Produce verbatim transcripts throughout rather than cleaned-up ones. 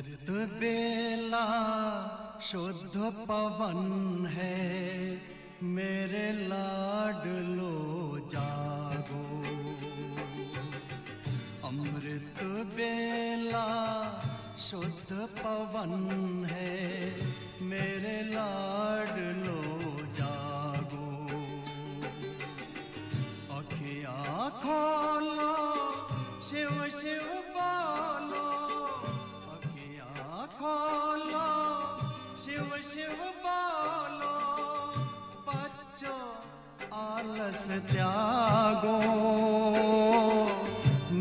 अमृतबेला शुद्ध पवन है मेरे लाडलो जागो। अमृतबेला शुद्ध पवन है मेरे लाडलो जागो। आँखें खोलो शिव शिव बोलो, आँखें खोलो शिव शिव बोलो, बच्चों आलस त्यागो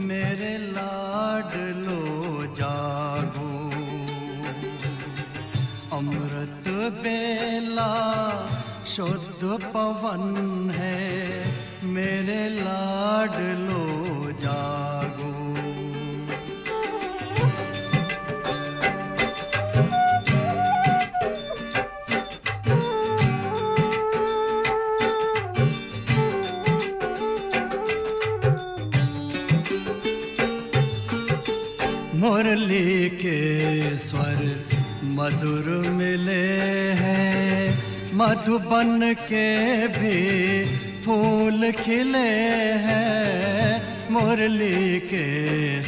मेरे लाडलो जागो। अमृत बेला शुद्ध पवन है मेरे लाडलो जागो। मुरली के स्वर मधुर मिले हैं, मधुबन के भी फूल खिले हैं। मुरली के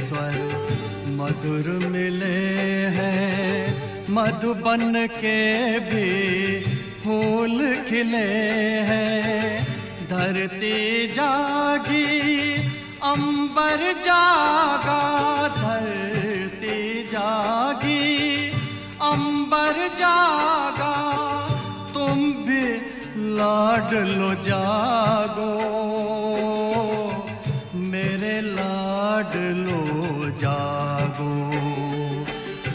स्वर मधुर मिले हैं, मधुबन के भी फूल खिले हैं। धरती जागी अंबर जागा, धरती जागी अंबर जागा, तुम भी लाडलो जागो मेरे लाडलो जागो।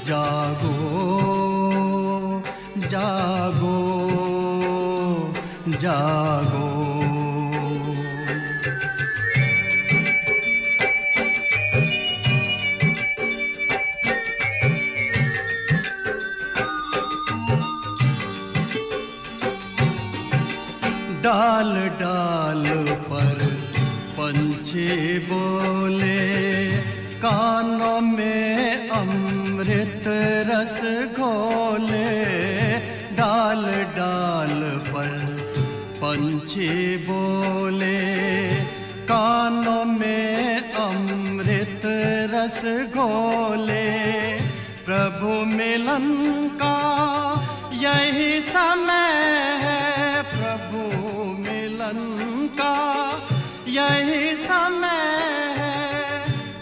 जागो जागो जागो डाल डाल पर पंछी बोले, कानों में अमृत रस घोले। डाल डाल पर पंछी बोले, कानों में अमृत रस घोले। प्रभु मिलन का यही समय है, प्रभु का यही समय है,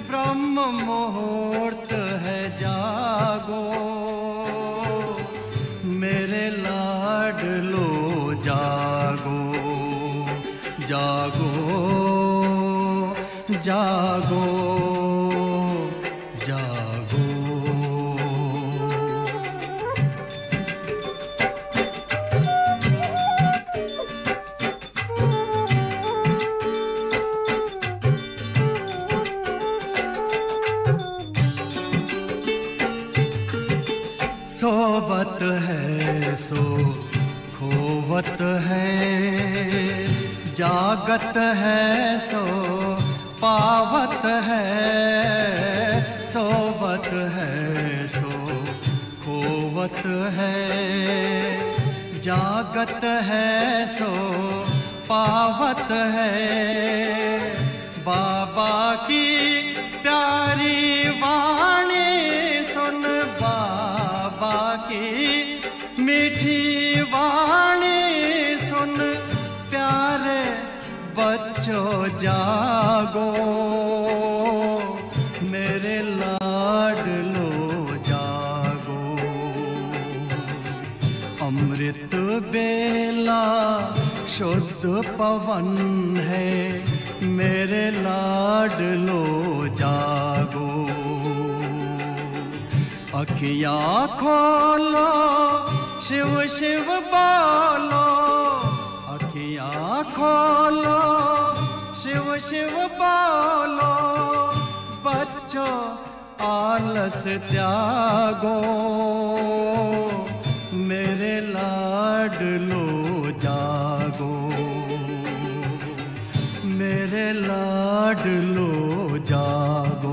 ब्रह्म मुहूर्त है जागो मेरे लाडलो जागो। जागो जागो जागो सोवत है सो खोवत है, जागत है सो पावत है। सोवत है सो खोवत है, जागत है सो पावत है। बाबा की प्यारी वाणी सुन, बाबा की मीठी वाणी सुन, प्यारे बच्चों जागो मेरे लाडलो जागो। अमृत बेला शुद्ध पवन है मेरे लाडलो जागो। आँखें खोलो शिव शिव बोलो, आँखें खोलो शिव शिव बोलो, बच्चों आलस त्यागो मेरे लाडलो जागो मेरे लाडलो जागो।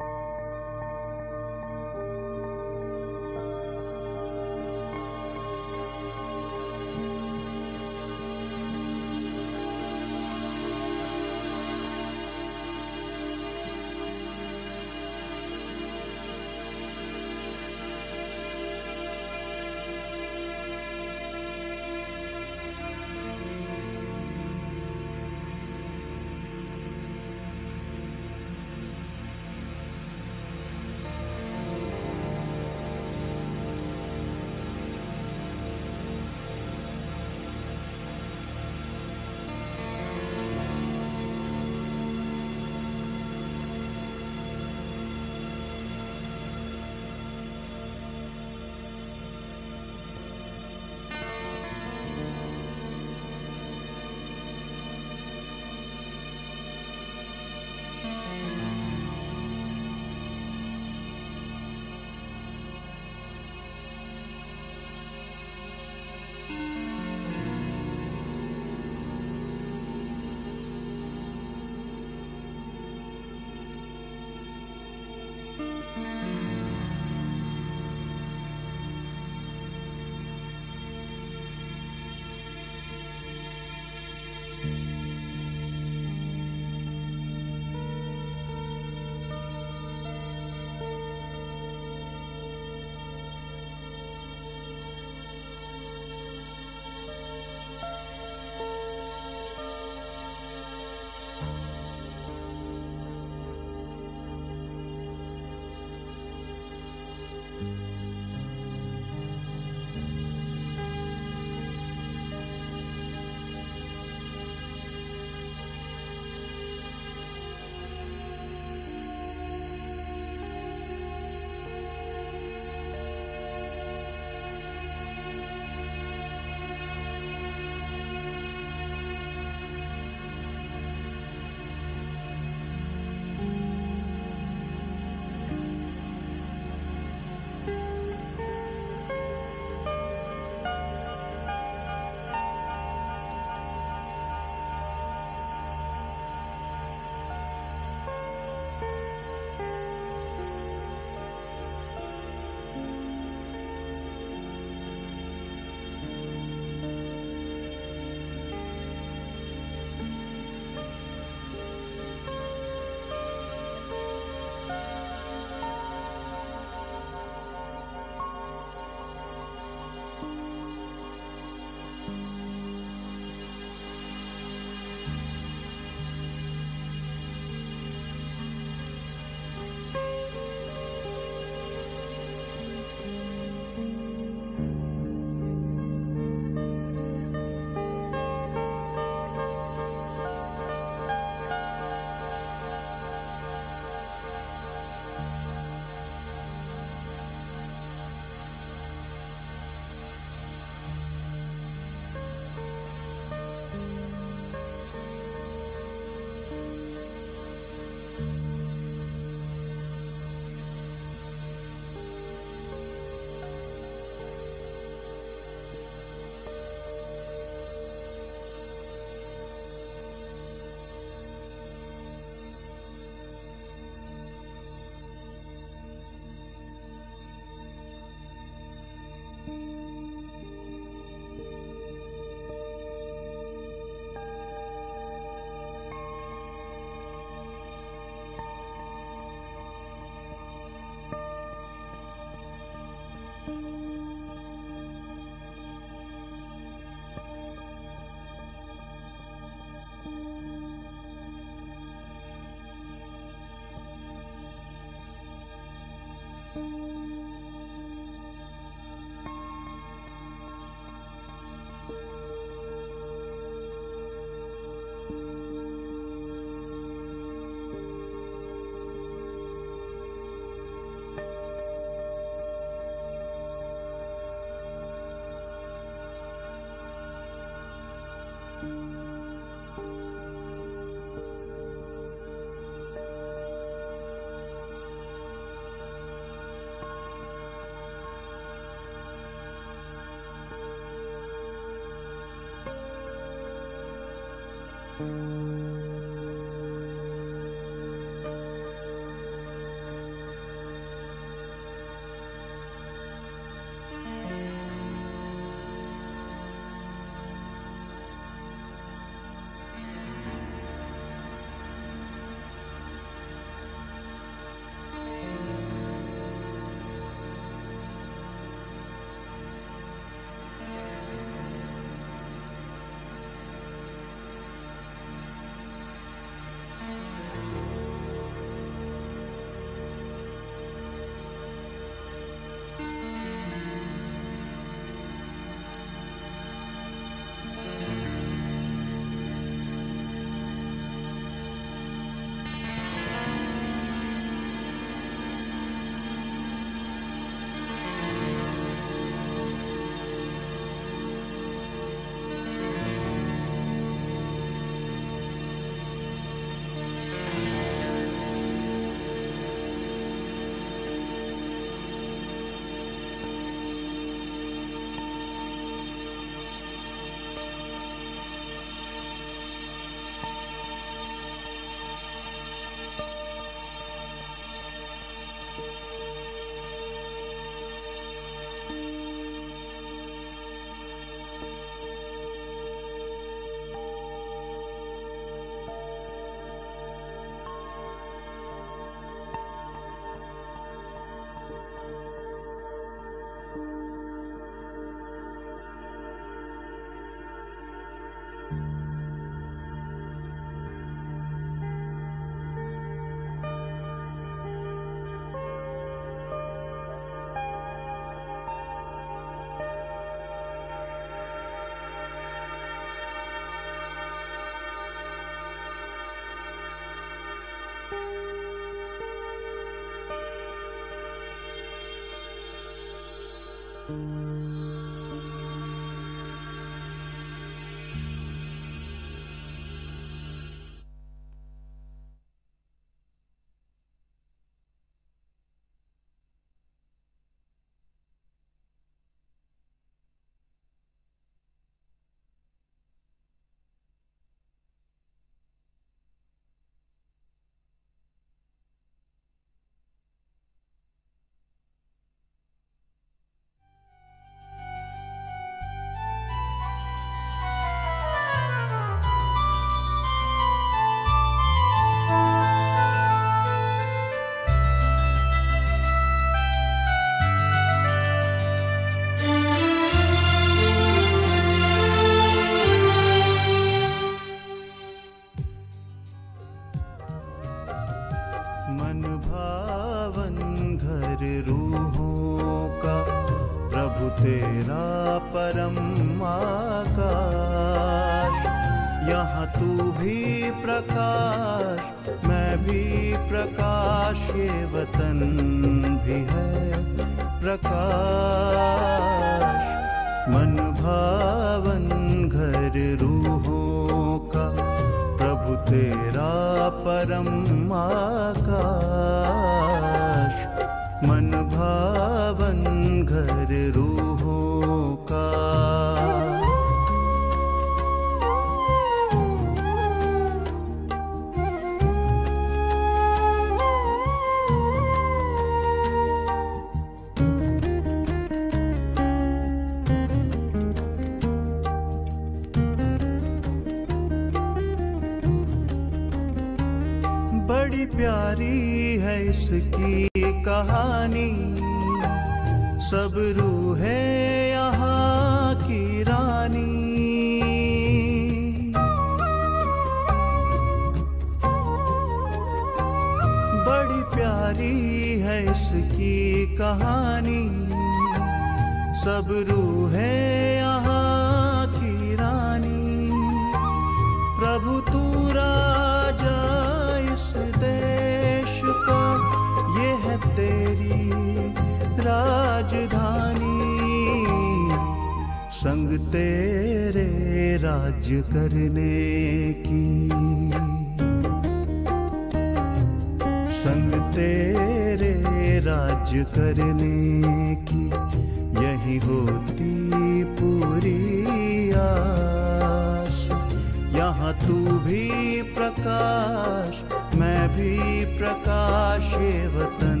जहाँ तू भी प्रकाश मैं भी प्रकाश, ये वतन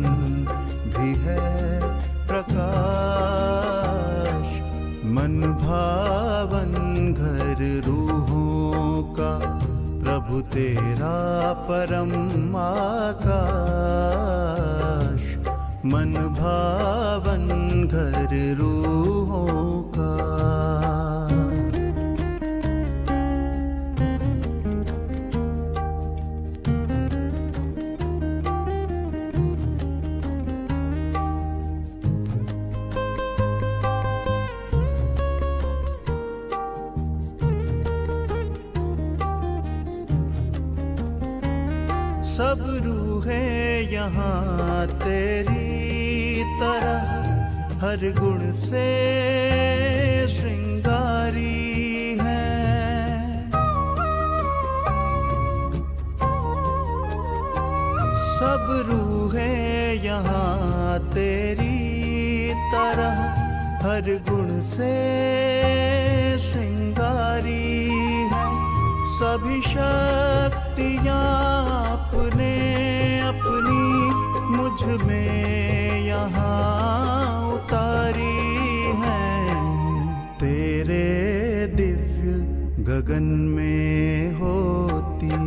भी है प्रकाश। मन भावन घर रूहों का प्रभु तेरा परम आकाश। मन भावन घर रूहों का सब रूहें यहाँ तेरी तरह हर गुण से श्रृंगारी है। सब रूहें यहाँ तेरी तरह हर गुण से श्रृंगारी है। सभी शक्तियाँ अपने अपनी मुझ में यहाँ उतारी है। तेरे दिव्य गगन में होती,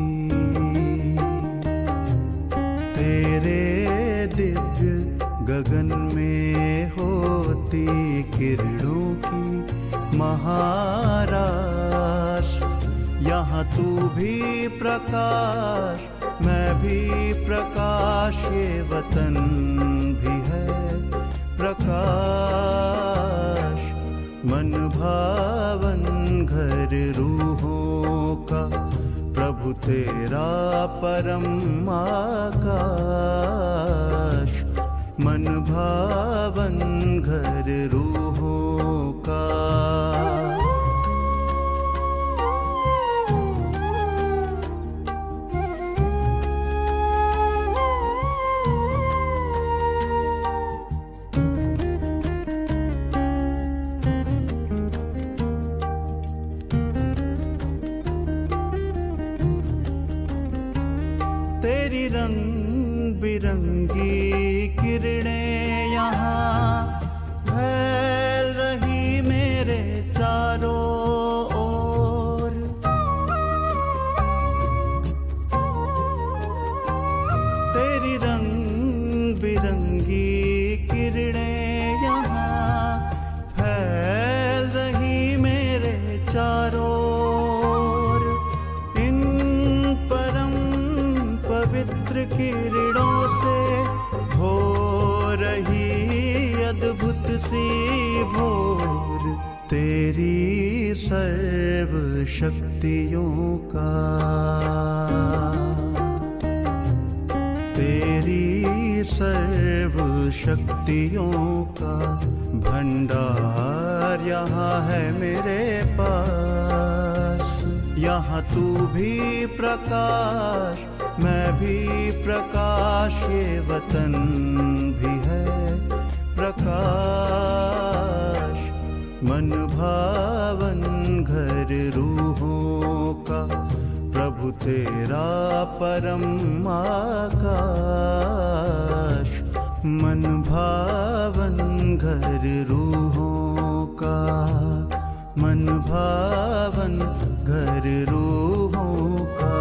तेरे दिव्य गगन में होती किरणों की महारास। यहाँ तू भी प्रकाश मैं भी प्रकाश, ये वतन भी है प्रकाश। मन भावन घर रूहों का प्रभु तेरा परम आकाश। मन भावन घर रूहों का तेरी रंग बिरंगी किरणें यहाँ फैल रही मेरे चारों ओर। तेरी रंग बिरंगी किरणें यहाँ फैल रही मेरे चारों ओर। इन परम पवित्र किरणों से हो रही अद्भुत सी भोर। तेरी सर्व शक्तियों का, तेरी सर्व शक्तियों का भंडार यहाँ है मेरे पास। यहाँ तू भी प्रकाश मैं भी प्रकाश, ये वतन भी है प्रकाश। मन भावन घर रूहों का प्रभु तेरा परम आकाश। मन भावन घर रूहों का, मन भावन घर रूहों का।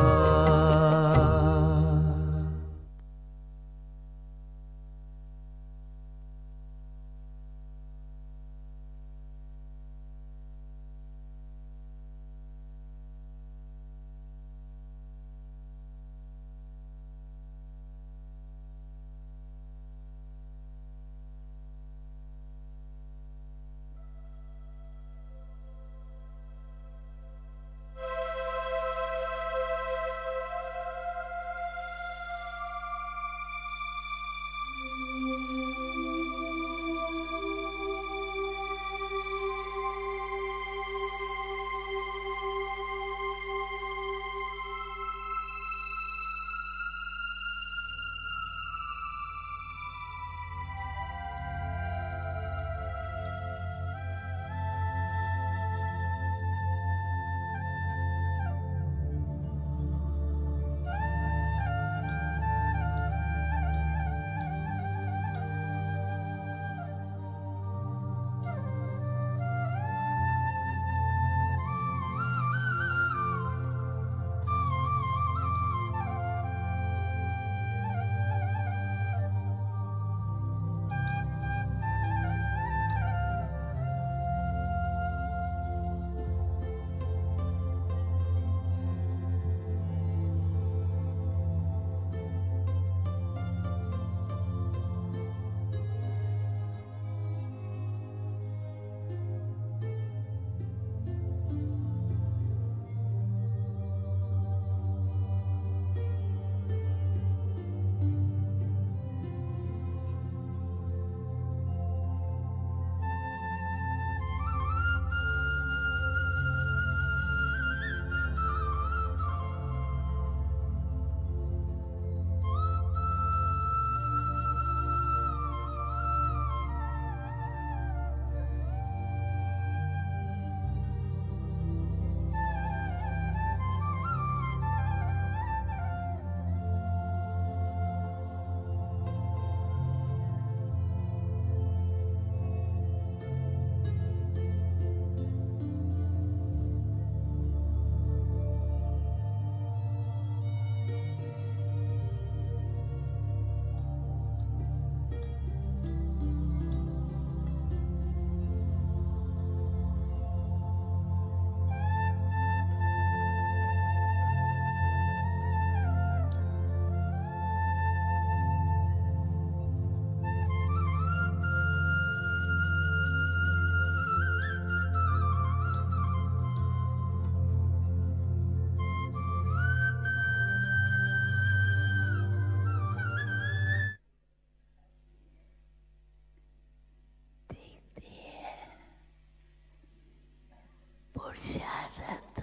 शारद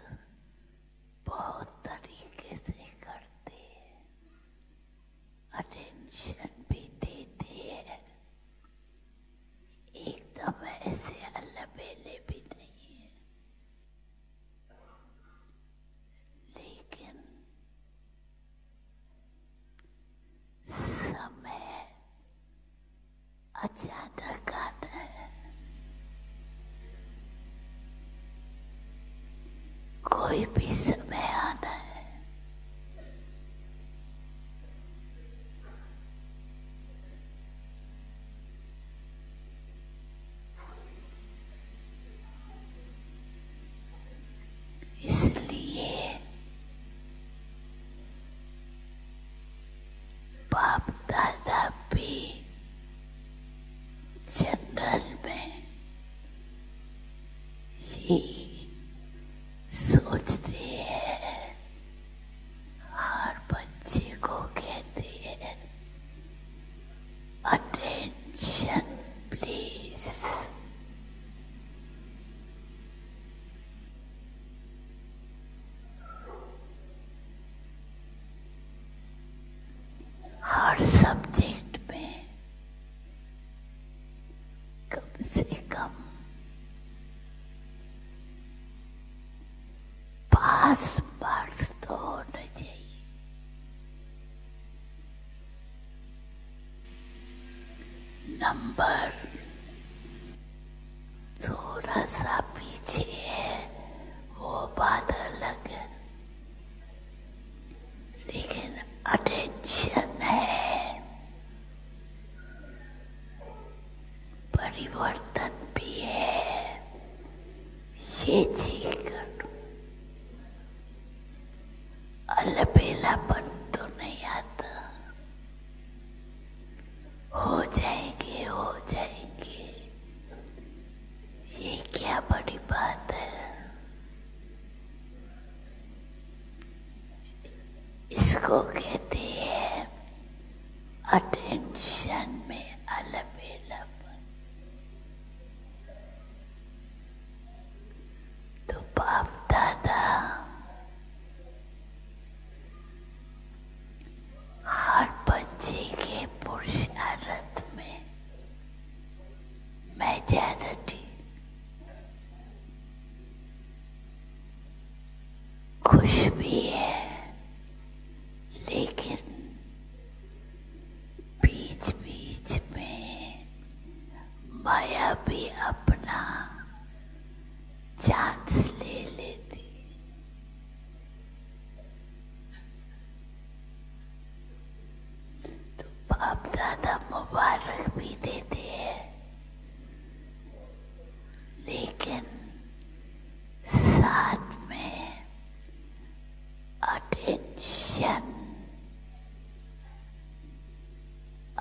बहुत तरीके से करते हैं, अटेंशन भी देते हैं, एकदम ऐसे अलबेले भी नहीं है, लेकिन समय अचानक आता है। कोई भी समय आना है, इसलिए बाप दादा भी जंगल में ही सोचते हैं, हर बच्चे को कहते हैं अटेंशन प्लीज। हर सब्जेक्ट में कम से कम पास मार्क्स तो होना चाहिए, नंबर थोड़ा सा पीछे है वो बात अलग है, लेकिन अटेंशन है, परिवर्तन भी है, ये चीज कर अलबेलापन तो नहीं आता। हो जाएंगे हो जाएंगे ये क्या बड़ी बात है, इसको कहते हैं अटेंशन में अलबेलापन। तो बाप दादा हर बच्चे के पुरुषार्थ में मेजॉरिटी खुश भी है, लेकिन बीच बीच में माया भी अपना चांस ले लेती। बाप दादा मुबारक भी देते हैं, लेकिन साथ में अटेंशन,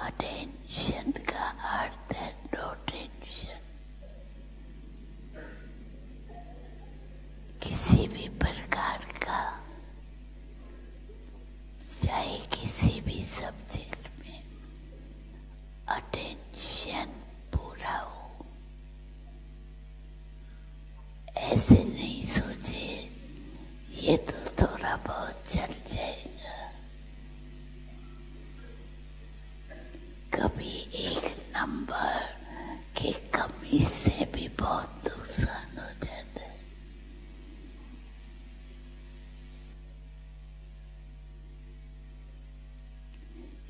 अटेंशन का अर्थ है नो टेंशन, किसी भी प्रकार का, चाहे किसी भी सब्जेक्ट अटेंशन पूरा हो। ऐसे नहीं सोचे ये तो थोड़ा बहुत चल जाएगा, कभी एक नंबर की कमी से भी बहुत नुकसान हो जाता है।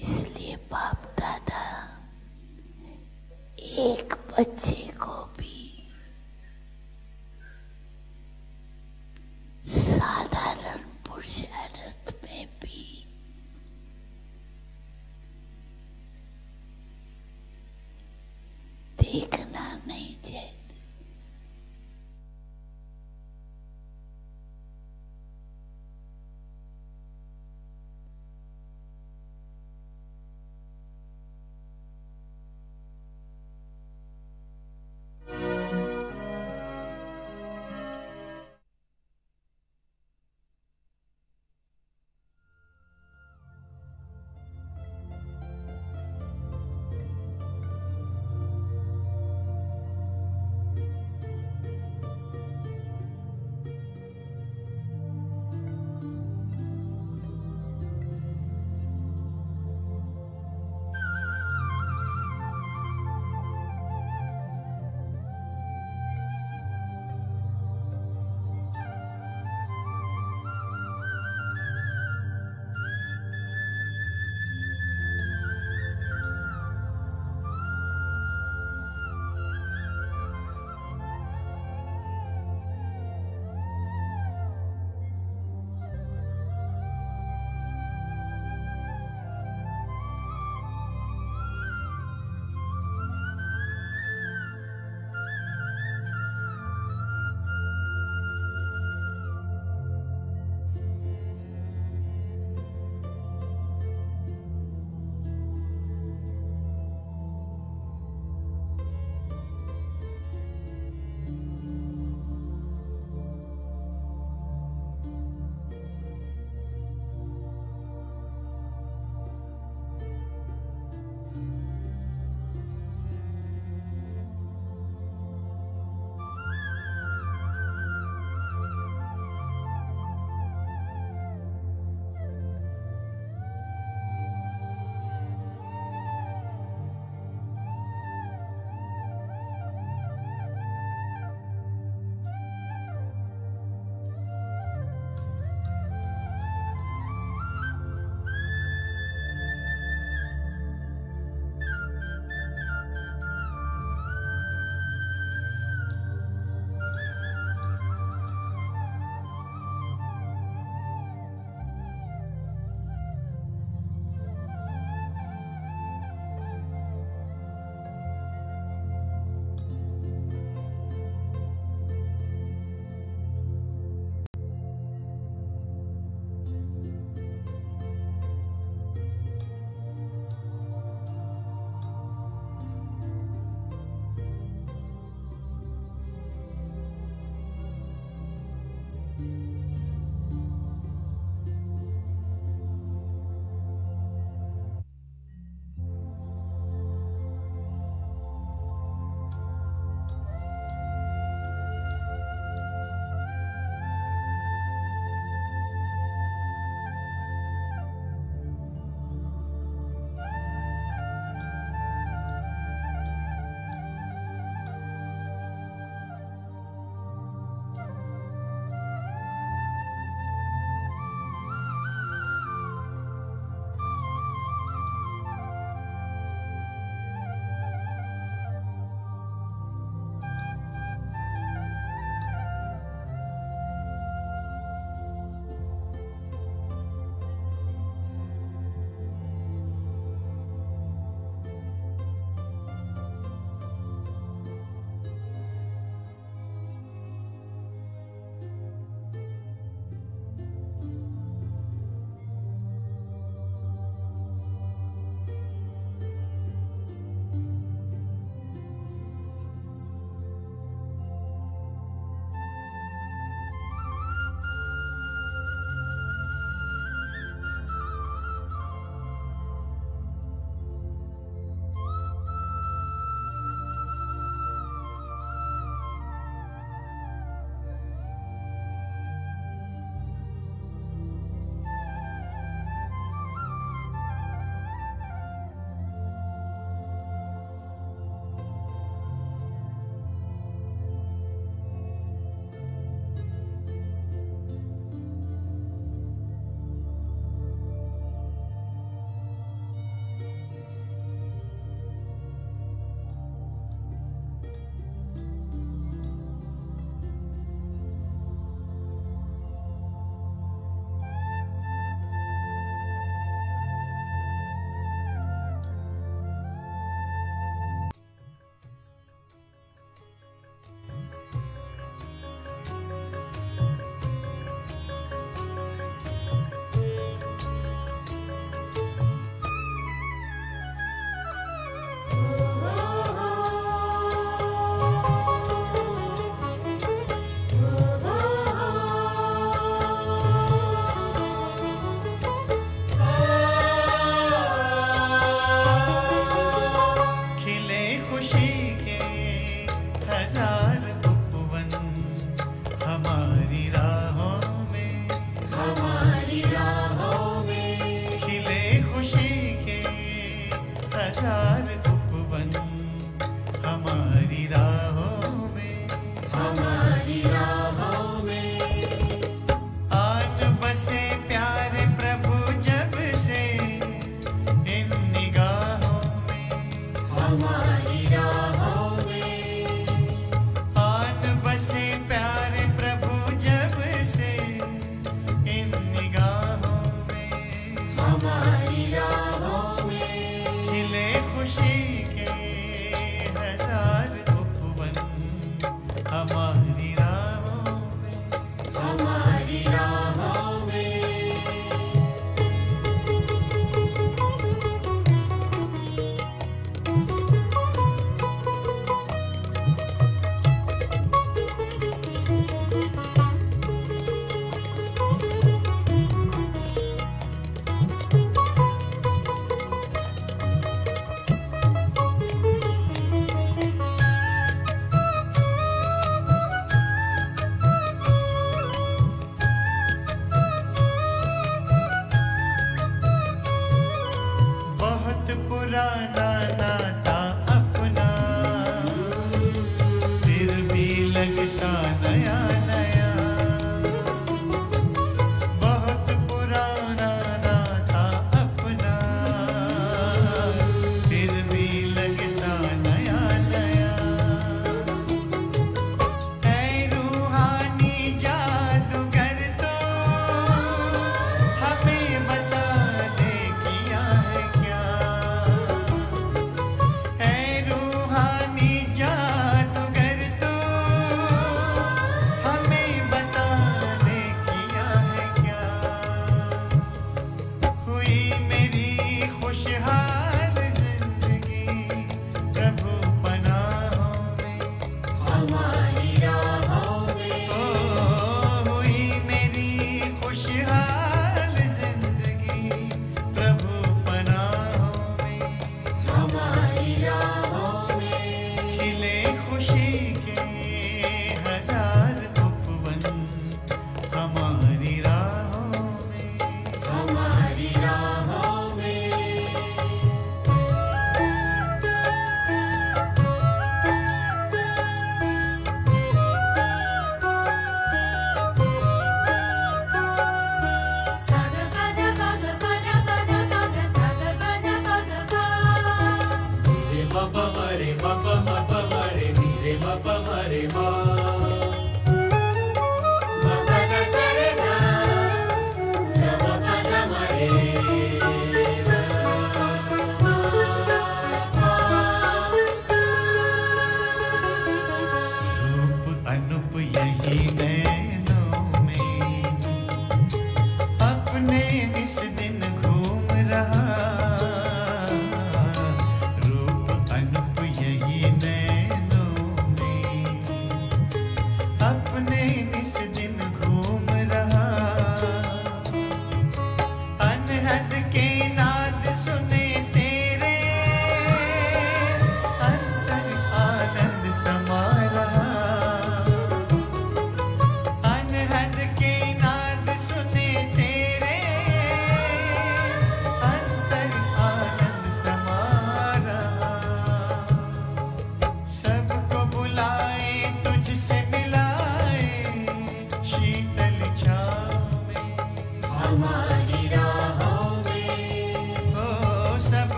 इसलिए बाप दादा एक बच्चे को भी साधारण पुरुषार्थ में